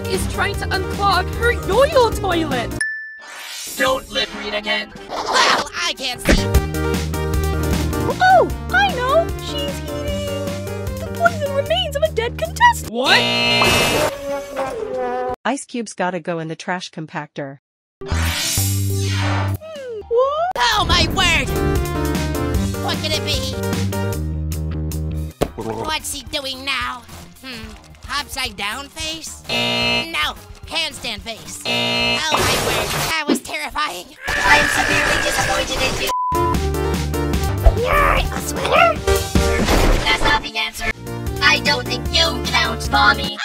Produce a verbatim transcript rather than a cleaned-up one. dog is trying to unclog her yo-yo toilet! Don't lip read again! Well, I can't see! Oh, I know! She's eating the poison remains of a dead contestant! What? Ice Cube's gotta go in the trash compactor. Hmm, what? Oh my word! What could it be? What's he doing now? Hmm. Upside down face? No, handstand face. Oh my word, that was terrifying. I am severely disappointed in you. You're a sweater? That's not the answer. I don't think you count, mommy.